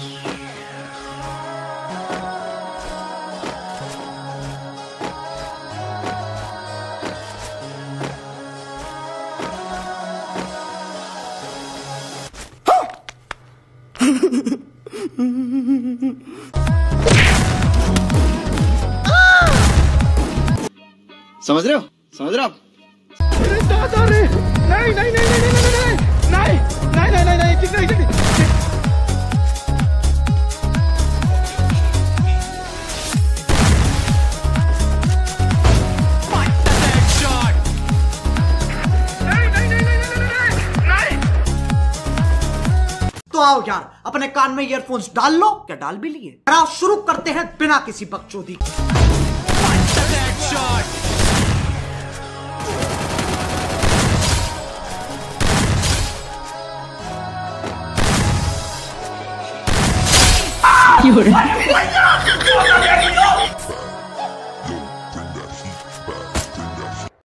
समझ रहे हो? समझ रहे हो आप? दादा रे, नहीं नहीं नहीं नहीं नहीं नहीं नहीं नहीं नहीं नहीं नहीं कितना तो आओ यार अपने कान में ईयरफोन्स डाल लो, क्या डाल भी लिए। कराओ शुरू करते हैं बिना किसी बकचोदी के।